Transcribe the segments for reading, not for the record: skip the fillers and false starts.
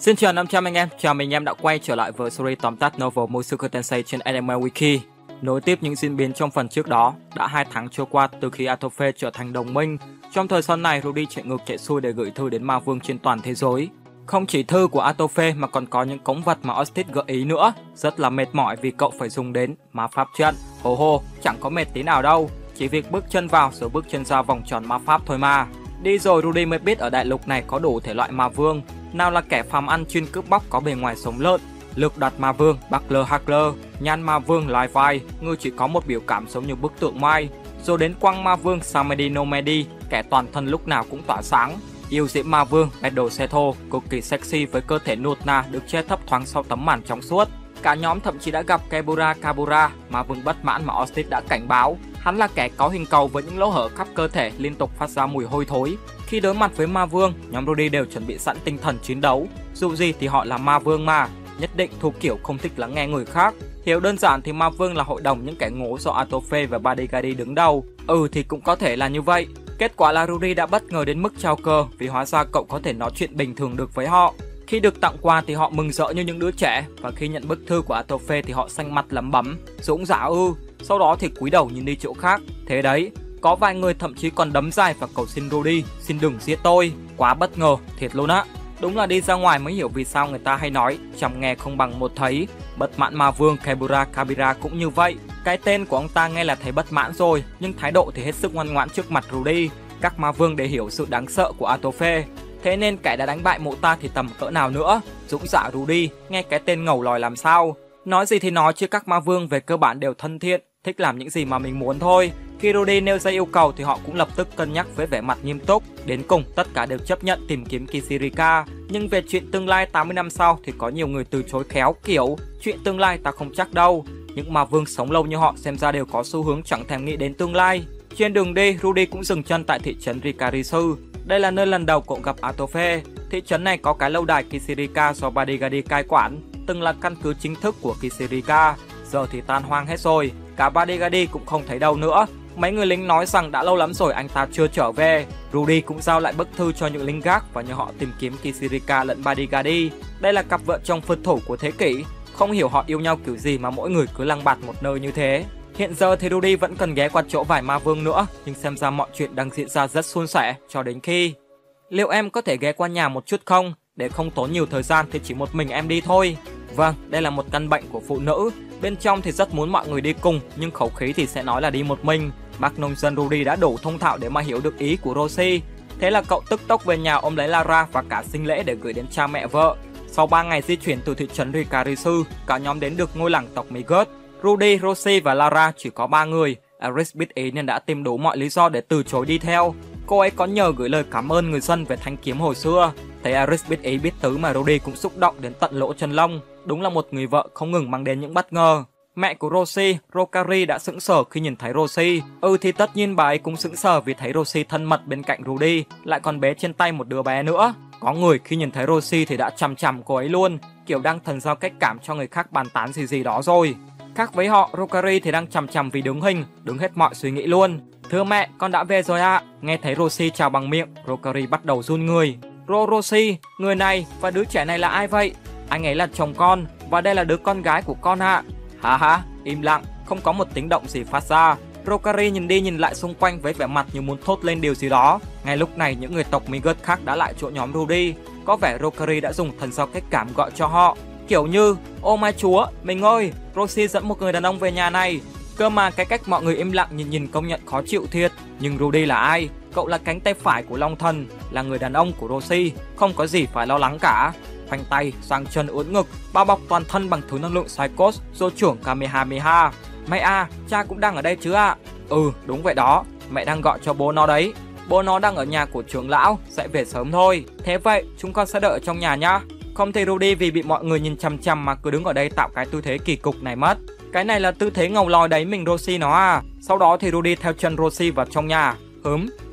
Xin chào 500 anh em, chào mừng em đã quay trở lại với series tóm tắt novel Mushoku Tensei trên Anime Wiki. Nối tiếp những diễn biến trong phần trước đó, đã 2 tháng trôi qua từ khi Atofe trở thành đồng minh. Trong thời gian này, Rudy chạy ngược chạy xuôi để gửi thư đến ma vương trên toàn thế giới. Không chỉ thư của Atofe mà còn có những cống vật mà Orsted gợi ý nữa. Rất là mệt mỏi vì cậu phải dùng đến ma pháp trận. Hô hô, chẳng có mệt tí nào đâu, chỉ việc bước chân vào rồi bước chân ra vòng tròn ma pháp thôi mà. Đi rồi Rudy mới biết ở đại lục này có đủ thể loại ma vương. Nào là kẻ phàm ăn chuyên cướp bóc có bề ngoài sống lợn, lược đặt ma vương Buckler Hackler, nhan ma vương Lai Vai, người chỉ có một biểu cảm giống như bức tượng mai. Rồi đến quăng ma vương Samedi Nomedi, kẻ toàn thân lúc nào cũng tỏa sáng. Yêu diễm ma vương Pedro Seto, cực kỳ sexy với cơ thể nuột nà được che thấp thoáng sau tấm màn trong suốt. Cả nhóm thậm chí đã gặp Kebura Kabura, ma vương bất mãn mà Orsted đã cảnh báo. Hắn là kẻ có hình cầu với những lỗ hở khắp cơ thể, liên tục phát ra mùi hôi thối. Khi đối mặt với ma vương, nhóm Rudy đều chuẩn bị sẵn tinh thần chiến đấu. Dù gì thì họ là ma vương mà, nhất định thuộc kiểu không thích lắng nghe người khác. Hiểu đơn giản thì ma vương là hội đồng những kẻ ngố do Atofe và Badigadi đứng đầu. Ừ thì cũng có thể là như vậy. Kết quả là Rudy đã bất ngờ đến mức trao cơ vì hóa ra cậu có thể nói chuyện bình thường được với họ. Khi được tặng quà thì họ mừng rỡ như những đứa trẻ, và khi nhận bức thư của Atofe thì họ xanh mặt lấm bấm, dũng giả ư. Sau đó thì cúi đầu nhìn đi chỗ khác. Thế đấy, có vài người thậm chí còn đấm dài và cầu xin Rudy, xin đừng giết tôi. Quá bất ngờ, thiệt luôn á. Đúng là đi ra ngoài mới hiểu vì sao người ta hay nói trăm nghe không bằng một thấy. Bất mãn ma vương Kebura Kabira cũng như vậy. Cái tên của ông ta nghe là thấy bất mãn rồi, nhưng thái độ thì hết sức ngoan ngoãn trước mặt Rudy. Các ma vương để hiểu sự đáng sợ của Atofe. Thế nên kẻ đã đánh bại mụ ta thì tầm cỡ nào nữa. Dũng dạ Rudy, nghe cái tên ngầu lòi làm sao. Nói gì thì nói chứ các ma vương về cơ bản đều thân thiện, thích làm những gì mà mình muốn thôi. Khi Rudy nêu ra yêu cầu thì họ cũng lập tức cân nhắc với vẻ mặt nghiêm túc. Đến cùng tất cả đều chấp nhận tìm kiếm Kishirika. Nhưng về chuyện tương lai 80 năm sau thì có nhiều người từ chối khéo kiểu chuyện tương lai ta không chắc đâu. Những ma vương sống lâu như họ xem ra đều có xu hướng chẳng thèm nghĩ đến tương lai. Trên đường đi, Rudy cũng dừng chân tại thị trấn Rikarisu. Đây là nơi lần đầu cậu gặp Atofe. Thị trấn này có cái lâu đài Kishirika do Badigadi cai quản, từng là căn cứ chính thức của Kishirika. Giờ thì tan hoang hết rồi, cả Badigadi cũng không thấy đâu nữa. Mấy người lính nói rằng đã lâu lắm rồi anh ta chưa trở về. Rudy cũng giao lại bức thư cho những lính gác và nhờ họ tìm kiếm Kishirika lẫn Badigadi. Đây là cặp vợ chồng phật thủ của thế kỷ. Không hiểu họ yêu nhau kiểu gì mà mỗi người cứ lăng bạt một nơi như thế. Hiện giờ thì Rudy vẫn cần ghé qua chỗ vài ma vương nữa, nhưng xem ra mọi chuyện đang diễn ra rất suôn sẻ cho đến khi... Liệu em có thể ghé qua nhà một chút không? Để không tốn nhiều thời gian thì chỉ một mình em đi thôi. Vâng, đây là một căn bệnh của phụ nữ. Bên trong thì rất muốn mọi người đi cùng, nhưng khẩu khí thì sẽ nói là đi một mình. Bác nông dân Rudy đã đủ thông thạo để mà hiểu được ý của Rosie. Thế là cậu tức tốc về nhà ôm lấy Lara và cả sinh lễ để gửi đến cha mẹ vợ. Sau 3 ngày di chuyển từ thị trấn Rikarisu, cả nhóm đến được ngôi làng tộc Migurd. Rudy, Rosie và Lara chỉ có 3 người. Aris biết ý nên đã tìm đủ mọi lý do để từ chối đi theo. Cô ấy có nhờ gửi lời cảm ơn người dân về thanh kiếm hồi xưa. Thấy Aris biết ý biết tứ mà Rudy cũng xúc động đến tận lỗ chân lông. Đúng là một người vợ không ngừng mang đến những bất ngờ. Mẹ của Rosie, Rokari đã sững sờ khi nhìn thấy Rosie. Ừ thì tất nhiên bà ấy cũng sững sờ vì thấy Rosie thân mật bên cạnh Rudy, lại còn bế trên tay một đứa bé nữa. Có người khi nhìn thấy Rosie thì đã chằm chằm cô ấy luôn, kiểu đang thần giao cách cảm cho người khác bàn tán gì đó rồi. Khác với họ, Rokari thì đang chằm chằm vì đứng hình, đứng hết mọi suy nghĩ luôn. Thưa mẹ, con đã về rồi ạ. Nghe thấy Rosie chào bằng miệng, Rokari bắt đầu run người. Rosie, người này và đứa trẻ này là ai vậy? Anh ấy là chồng con, và đây là đứa con gái của con ạ. Haha, im lặng, không có một tiếng động gì phát ra. Rokari nhìn đi nhìn lại xung quanh với vẻ mặt như muốn thốt lên điều gì đó. Ngay lúc này những người tộc Migurd khác đã lại chỗ nhóm Rudy. Có vẻ Rokari đã dùng thần giao cách cảm gọi cho họ. Kiểu như, ô mai chúa, mình ơi, Rosie dẫn một người đàn ông về nhà này. Cơ mà cái cách mọi người im lặng nhìn công nhận khó chịu thiệt. Nhưng Rudy là ai? Cậu là cánh tay phải của Long Thần, là người đàn ông của Rosie, không có gì phải lo lắng cả. Khoanh tay, sang chân uốn ngực, bao bọc toàn thân bằng thứ năng lượng Psychos, rồi trưởng Kamehameha. Mẹ à, cha cũng đang ở đây chứ ạ? Ừ, đúng vậy đó, mẹ đang gọi cho bố nó đấy. Bố nó đang ở nhà của trưởng lão, sẽ về sớm thôi. Thế vậy, chúng con sẽ đợi ở trong nhà nhá. Không thể Rudy vì bị mọi người nhìn chằm chằm mà cứ đứng ở đây tạo cái tư thế kỳ cục này mất. Cái này là tư thế ngầu lòi đấy mình Rosie nó à. Sau đó thì Rudy theo chân Rosie vào trong nhà.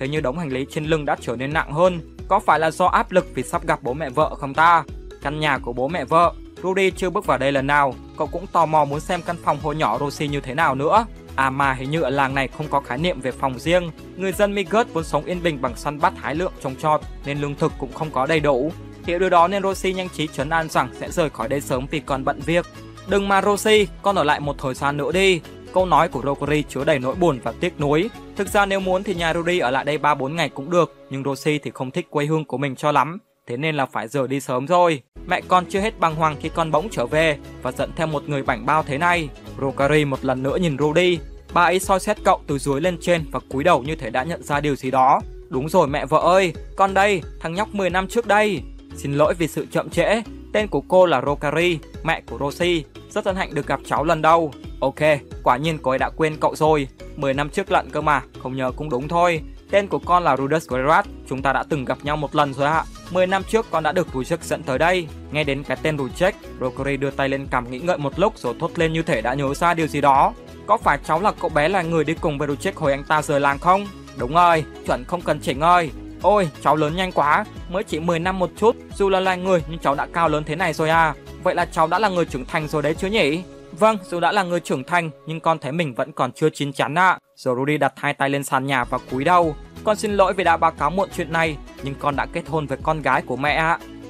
Thế như đống hành lý trên lưng đã trở nên nặng hơn. Có phải là do áp lực vì sắp gặp bố mẹ vợ không ta? Căn nhà của bố mẹ vợ, Rudy chưa bước vào đây lần nào. Cậu cũng tò mò muốn xem căn phòng hồi nhỏ Rosie như thế nào nữa. À mà hình như ở làng này không có khái niệm về phòng riêng. Người dân Migurd vốn sống yên bình bằng săn bắt hái lượm trồng trọt, nên lương thực cũng không có đầy đủ. Hiểu điều đó nên Rosie nhanh trí trấn an rằng sẽ rời khỏi đây sớm vì còn bận việc. Đừng mà Rosie, con ở lại một thời gian nữa đi. Câu nói của Rokari chứa đầy nỗi buồn và tiếc nuối. Thực ra nếu muốn thì nhà Rudy ở lại đây 3-4 ngày cũng được, nhưng Rosie thì không thích quê hương của mình cho lắm, thế nên là phải rời đi sớm rồi. Mẹ con chưa hết bàng hoàng khi con bỗng trở về và giận theo một người bảnh bao thế này. Rokari một lần nữa nhìn Rudy. Bà ấy soi xét cậu từ dưới lên trên và cúi đầu như thể đã nhận ra điều gì đó. Đúng rồi mẹ vợ ơi, con đây, thằng nhóc 10 năm trước đây. Xin lỗi vì sự chậm trễ, tên của cô là Rokari, mẹ của Rosie. Rất hân hạnh được gặp cháu lần đầu. Ok, quả nhiên cô ấy đã quên cậu rồi. 10 năm trước lận cơ mà, không nhớ cũng đúng thôi. Tên của con là Rudeus Greyrat, chúng ta đã từng gặp nhau một lần rồi ạ. 10 năm trước con đã được Rudeus dẫn tới đây. Nghe đến cái tên Rudeus, Rokari đưa tay lên cằm nghĩ ngợi một lúc rồi thốt lên như thể đã nhớ ra điều gì đó. Có phải cháu là cậu bé là người đi cùng với Rudeus hồi anh ta rời làng không? Đúng rồi, chuẩn không cần chỉnh ơi. Ôi, cháu lớn nhanh quá, mới chỉ 10 năm một chút, dù là người nhưng cháu đã cao lớn thế này rồi à. Vậy là cháu đã là người trưởng thành rồi đấy chứ nhỉ? Vâng, dù đã là người trưởng thành nhưng con thấy mình vẫn còn chưa chín chắn ạ. Rồi Rudy đặt hai tay lên sàn nhà và cúi đầu. Con xin lỗi vì đã báo cáo muộn chuyện này, nhưng con đã kết hôn với con gái của mẹ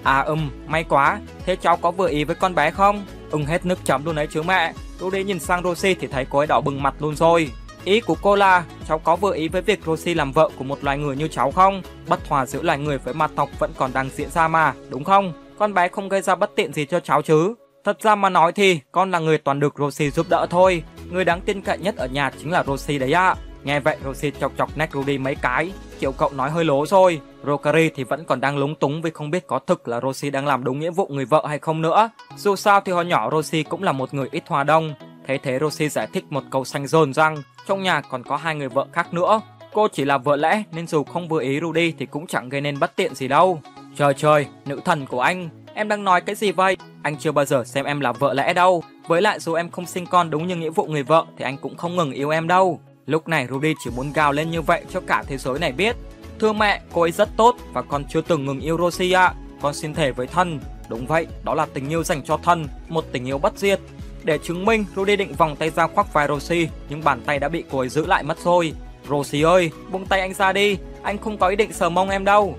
ạ. May quá, thế cháu có vừa ý với con bé không? Hết nước chấm luôn đấy chứ mẹ. Rudy nhìn sang Rosie thì thấy cô ấy đỏ bừng mặt luôn rồi. Ý của cô là, cháu có vừa ý với việc Rosie làm vợ của một loài người như cháu không? Bất hòa giữa loài người với mặt tộc vẫn còn đang diễn ra mà, đúng không? Con bé không gây ra bất tiện gì cho cháu chứ? Thật ra mà nói thì con là người toàn được Rosie giúp đỡ thôi. Người đáng tin cậy nhất ở nhà chính là Rosie đấy ạ. Nghe vậy Rosie chọc chọc nách Rudy mấy cái, kiểu cậu nói hơi lố rồi. Rokari thì vẫn còn đang lúng túng vì không biết có thực là Rosie đang làm đúng nghĩa vụ người vợ hay không nữa. Dù sao thì hồi nhỏ Rosie cũng là một người ít hòa đồng. Thế thế Rosie giải thích một câu xanh dồn rằng trong nhà còn có hai người vợ khác nữa. Cô chỉ là vợ lẽ nên dù không vừa ý Rudy thì cũng chẳng gây nên bất tiện gì đâu. Trời, nữ thần của anh, em đang nói cái gì vậy? Anh chưa bao giờ xem em là vợ lẽ đâu. Với lại dù em không sinh con đúng như nghĩa vụ người vợ thì anh cũng không ngừng yêu em đâu. Lúc này Rudy chỉ muốn gào lên như vậy cho cả thế giới này biết. Thưa mẹ, cô ấy rất tốt và con chưa từng ngừng yêu Rosie ạ. Con xin thề với thân. Đúng vậy, đó là tình yêu dành cho thân, một tình yêu bất diệt. Để chứng minh, Rudy định vòng tay ra khoác vai Rosie, nhưng bàn tay đã bị cô ấy giữ lại mất rồi. Rosie ơi, buông tay anh ra đi, anh không có ý định sờ mông em đâu.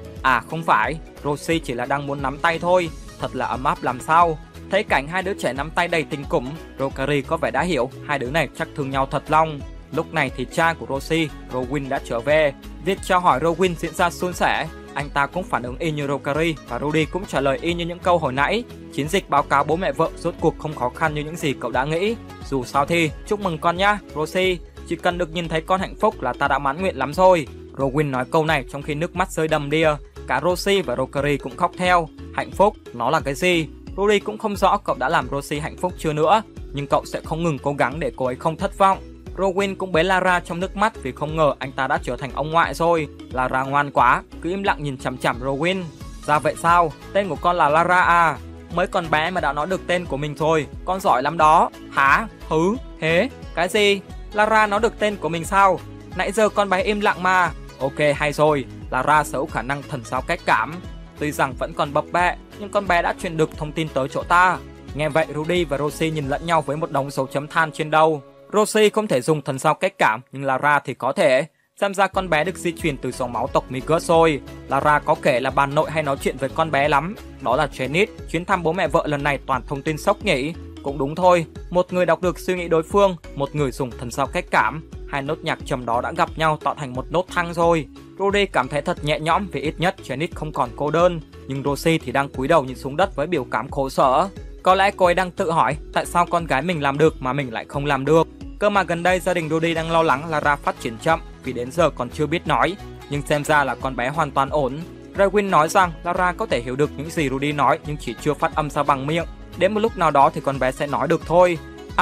Không phải, Rosie chỉ là đang muốn nắm tay thôi. Thật là ấm áp làm sao. Thấy cảnh hai đứa trẻ nắm tay đầy tình cảm, Rokari có vẻ đã hiểu hai đứa này chắc thương nhau thật lòng. Lúc này thì cha của Rosie, Rowin đã trở về. Việc chào hỏi Rowin diễn ra suôn sẻ. Anh ta cũng phản ứng y như Rokari và Rudy cũng trả lời y như những câu hồi nãy. Chiến dịch báo cáo bố mẹ vợ rốt cuộc không khó khăn như những gì cậu đã nghĩ. Dù sao thì chúc mừng con nhá, Rosie. Chỉ cần được nhìn thấy con hạnh phúc là ta đã mãn nguyện lắm rồi. Rowin nói câu này trong khi nước mắt rơi đầm đìa. Cả Rosie và Rokari cũng khóc theo. Hạnh phúc, nó là cái gì? Rudy cũng không rõ cậu đã làm Rosie hạnh phúc chưa nữa, nhưng cậu sẽ không ngừng cố gắng để cô ấy không thất vọng. Rowin cũng bế Lara trong nước mắt vì không ngờ anh ta đã trở thành ông ngoại rồi. Lara ngoan quá, cứ im lặng nhìn chằm chằm Rowin. Ra vậy sao? Tên của con là Lara à? Mới còn bé mà đã nói được tên của mình rồi, con giỏi lắm đó. Hả? Hứ? Hế? Cái gì? Lara nói được tên của mình sao? Nãy giờ con bé im lặng mà. Ok, hay rồi, Lara sở hữu khả năng thần giao cách cảm. Tuy rằng vẫn còn bập bẹ, nhưng con bé đã truyền được thông tin tới chỗ ta. Nghe vậy Rudy và Rosie nhìn lẫn nhau với một đống dấu chấm than trên đầu. Rosie không thể dùng thần sao cách cảm, nhưng Lara thì có thể. Xem ra con bé được di truyền từ dòng máu tộc Migurd rồi. Lara có kể là bà nội hay nói chuyện với con bé lắm. Đó là Janet, chuyến thăm bố mẹ vợ lần này toàn thông tin sốc nhỉ. Cũng đúng thôi, một người đọc được suy nghĩ đối phương, một người dùng thần sao cách cảm. Hai nốt nhạc trầm đó đã gặp nhau tạo thành một nốt thăng rồi. Rudy cảm thấy thật nhẹ nhõm vì ít nhất Janet không còn cô đơn. Nhưng Rosie thì đang cúi đầu nhìn xuống đất với biểu cảm khổ sở. Có lẽ cô ấy đang tự hỏi tại sao con gái mình làm được mà mình lại không làm được. Cơ mà gần đây gia đình Rudy đang lo lắng Lara phát triển chậm vì đến giờ còn chưa biết nói. Nhưng xem ra là con bé hoàn toàn ổn. Rowin nói rằng Lara có thể hiểu được những gì Rudy nói nhưng chỉ chưa phát âm ra bằng miệng. Đến một lúc nào đó thì con bé sẽ nói được thôi.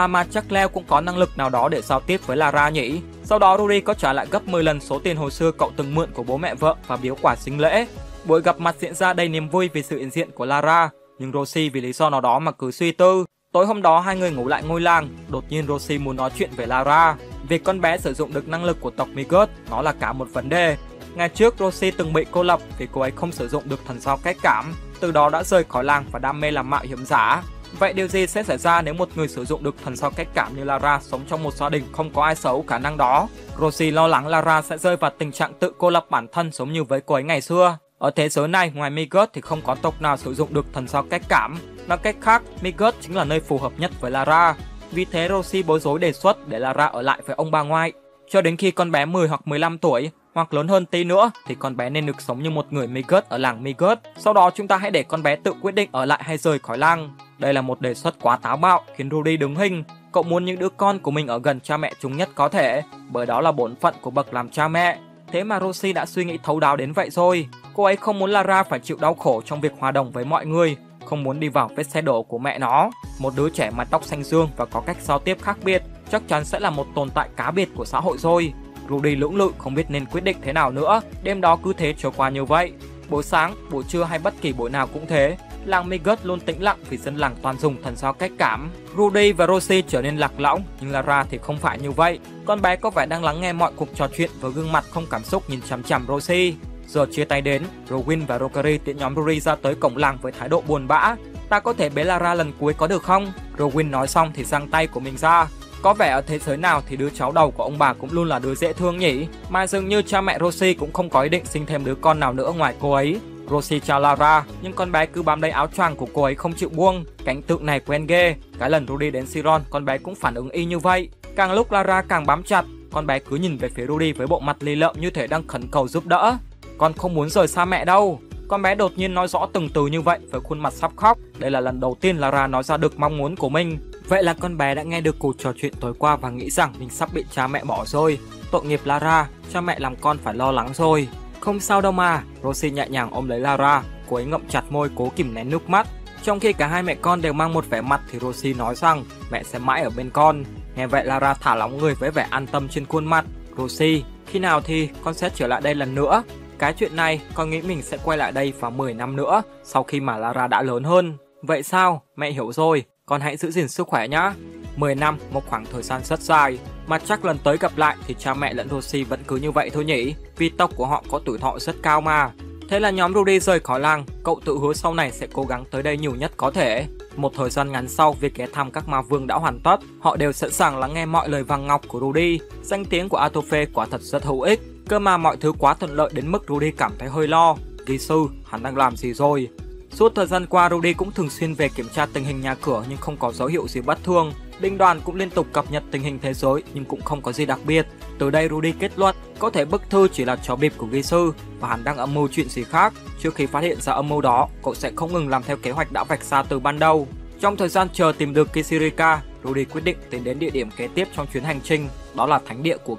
Mà chắc Leo cũng có năng lực nào đó để giao tiếp với Lara nhỉ. Sau đó Rudy có trả lại gấp 10 lần số tiền hồi xưa cậu từng mượn của bố mẹ vợ và biếu quả sinh lễ. Buổi gặp mặt diễn ra đầy niềm vui vì sự hiện diện của Lara, nhưng Rosie vì lý do nào đó mà cứ suy tư. Tối hôm đó hai người ngủ lại ngôi làng, đột nhiên Rosie muốn nói chuyện về Lara. Việc con bé sử dụng được năng lực của tộc Migurd, nó là cả một vấn đề. Ngày trước Rosie từng bị cô lập vì cô ấy không sử dụng được thần giao cách cảm, từ đó đã rời khỏi làng và đam mê làm mạo hiểm giả. Vậy điều gì sẽ xảy ra nếu một người sử dụng được thần sao cách cảm như Lara sống trong một gia đình không có ai sở hữu khả năng đó? Rosie lo lắng Lara sẽ rơi vào tình trạng tự cô lập bản thân giống như với cô ấy ngày xưa. Ở thế giới này, ngoài Migurd thì không có tộc nào sử dụng được thần sao cách cảm. Nói cách khác, Migurd chính là nơi phù hợp nhất với Lara. Vì thế Rosie bối rối đề xuất để Lara ở lại với ông bà ngoại. Cho đến khi con bé 10 hoặc 15 tuổi, hoặc lớn hơn tí nữa, thì con bé nên được sống như một người Migurd ở làng Migurd. Sau đó chúng ta hãy để con bé tự quyết định ở lại hay rời khỏi làng. Đây là một đề xuất quá táo bạo khiến Rudy đứng hình. Cậu muốn những đứa con của mình ở gần cha mẹ chúng nhất có thể, bởi đó là bổn phận của bậc làm cha mẹ. Thế mà Rosie đã suy nghĩ thấu đáo đến vậy rồi. Cô ấy không muốn Lara phải chịu đau khổ trong việc hòa đồng với mọi người, không muốn đi vào vết xe đổ của mẹ nó. Một đứa trẻ mặt tóc xanh dương và có cách giao tiếp khác biệt chắc chắn sẽ là một tồn tại cá biệt của xã hội rồi. Rudy lưỡng lự không biết nên quyết định thế nào nữa. Đêm đó cứ thế trôi qua như vậy. Buổi sáng, buổi trưa hay bất kỳ buổi nào cũng thế. Làng Migurd luôn tĩnh lặng vì dân làng toàn dùng thần sao cách cảm. Rudy và Rosie trở nên lạc lõng, nhưng Lara thì không phải như vậy. Con bé có vẻ đang lắng nghe mọi cuộc trò chuyện với gương mặt không cảm xúc nhìn chằm chằm Rosie. Giờ chia tay đến, Rowin và Rokari tiễn nhóm Rudy ra tới cổng làng với thái độ buồn bã. Ta có thể bế Lara lần cuối có được không? Rowin nói xong thì giang tay của mình ra. Có vẻ ở thế giới nào thì đứa cháu đầu của ông bà cũng luôn là đứa dễ thương nhỉ. Mà dường như cha mẹ Rosie cũng không có ý định sinh thêm đứa con nào nữa ngoài cô ấy. Rosie chào Lara, nhưng con bé cứ bám lấy áo choàng của cô ấy không chịu buông. Cảnh tượng này quen ghê. Cái lần Rudy đến Siron, con bé cũng phản ứng y như vậy. Càng lúc Lara càng bám chặt, con bé cứ nhìn về phía Rudy với bộ mặt lì lợm như thể đang khẩn cầu giúp đỡ. Con không muốn rời xa mẹ đâu. Con bé đột nhiên nói rõ từng từ như vậy với khuôn mặt sắp khóc. Đây là lần đầu tiên Lara nói ra được mong muốn của mình. Vậy là con bé đã nghe được cuộc trò chuyện tối qua và nghĩ rằng mình sắp bị cha mẹ bỏ rồi. Tội nghiệp Lara, cha mẹ làm con phải lo lắng rồi. Không sao đâu mà, Rosie nhẹ nhàng ôm lấy Lara, cô ấy ngậm chặt môi cố kìm nén nước mắt. Trong khi cả hai mẹ con đều mang một vẻ mặt thì Rosie nói rằng mẹ sẽ mãi ở bên con. Nghe vậy Lara thả lỏng người với vẻ an tâm trên khuôn mặt. Rosie, khi nào thì con sẽ trở lại đây lần nữa? Cái chuyện này con nghĩ mình sẽ quay lại đây vào 10 năm nữa, sau khi mà Lara đã lớn hơn. Vậy sao? Mẹ hiểu rồi, con hãy giữ gìn sức khỏe nhá. 10 năm, một khoảng thời gian rất dài. Mà chắc lần tới gặp lại thì cha mẹ lẫn Rosie vẫn cứ như vậy thôi nhỉ. Vì tộc của họ có tuổi thọ rất cao mà. Thế là nhóm Rudy rời khỏi làng. Cậu tự hứa sau này sẽ cố gắng tới đây nhiều nhất có thể. Một thời gian ngắn sau, việc ghé thăm các ma vương đã hoàn tất. Họ đều sẵn sàng lắng nghe mọi lời vàng ngọc của Rudy. Danh tiếng của Atofe quả thật rất hữu ích. Cơ mà mọi thứ quá thuận lợi đến mức Rudy cảm thấy hơi lo. Kỳ sư, hắn đang làm gì rồi? Suốt thời gian qua, Rudy cũng thường xuyên về kiểm tra tình hình nhà cửa nhưng không có dấu hiệu gì bất thường. Binh đoàn cũng liên tục cập nhật tình hình thế giới nhưng cũng không có gì đặc biệt. Từ đây Rudy kết luận có thể bức thư chỉ là trò bịp của Ghi Sư và hắn đang âm mưu chuyện gì khác. Trước khi phát hiện ra âm mưu đó, cậu sẽ không ngừng làm theo kế hoạch đã vạch ra từ ban đầu. Trong thời gian chờ tìm được Kishirika, Rudy quyết định tiến đến địa điểm kế tiếp trong chuyến hành trình, đó là thánh địa của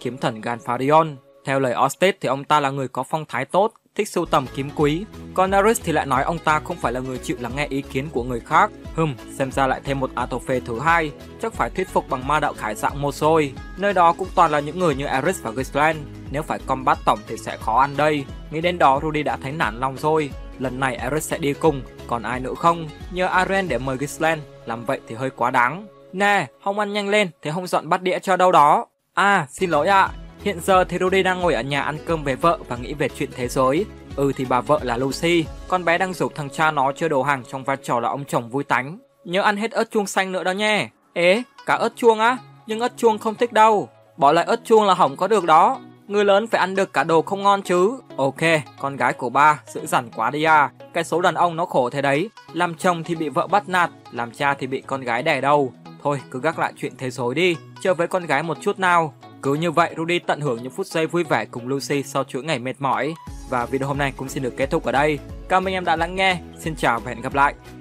kiếm thần Ganfarion. Theo lời Orsted thì ông ta là người có phong thái tốt, thích sưu tầm kiếm quý. Còn Aris thì lại nói ông ta không phải là người chịu lắng nghe ý kiến của người khác. Xem ra lại thêm một Atofe thứ hai, chắc phải thuyết phục bằng ma đạo khải dạng một rồi. Nơi đó cũng toàn là những người như Aris và Ghislaine, nếu phải combat tổng thì sẽ khó ăn đây. Nghĩ đến đó Rudy đã thấy nản lòng rồi. Lần này Aris sẽ đi cùng, còn ai nữa không? Nhờ Aren để mời Ghislaine, làm vậy thì hơi quá đáng. Nè, không ăn nhanh lên, thế không dọn bát đĩa cho đâu đó. À, xin lỗi ạ. Hiện giờ thì Rudy đang ngồi ở nhà ăn cơm với vợ và nghĩ về chuyện thế giới. Thì bà vợ là Lucy, con bé đang giục thằng cha nó chơi đồ hàng trong vai trò là ông chồng vui tánh. Nhớ ăn hết ớt chuông xanh nữa đó nhé. Ế, cả ớt chuông á? Nhưng ớt chuông không thích đâu. Bỏ lại ớt chuông là hỏng có được đó. Người lớn phải ăn được cả đồ không ngon chứ. Ok, con gái của ba dữ dằn quá đi à. Cái số đàn ông nó khổ thế đấy. Làm chồng thì bị vợ bắt nạt, làm cha thì bị con gái đè đầu. Thôi cứ gác lại chuyện thế giới đi, chơi với con gái một chút nào. Cứ như vậy Rudy tận hưởng những phút giây vui vẻ cùng Lucy sau chuỗi ngày mệt mỏi. Và video hôm nay cũng xin được kết thúc ở đây. Cảm ơn em đã lắng nghe. Xin chào và hẹn gặp lại.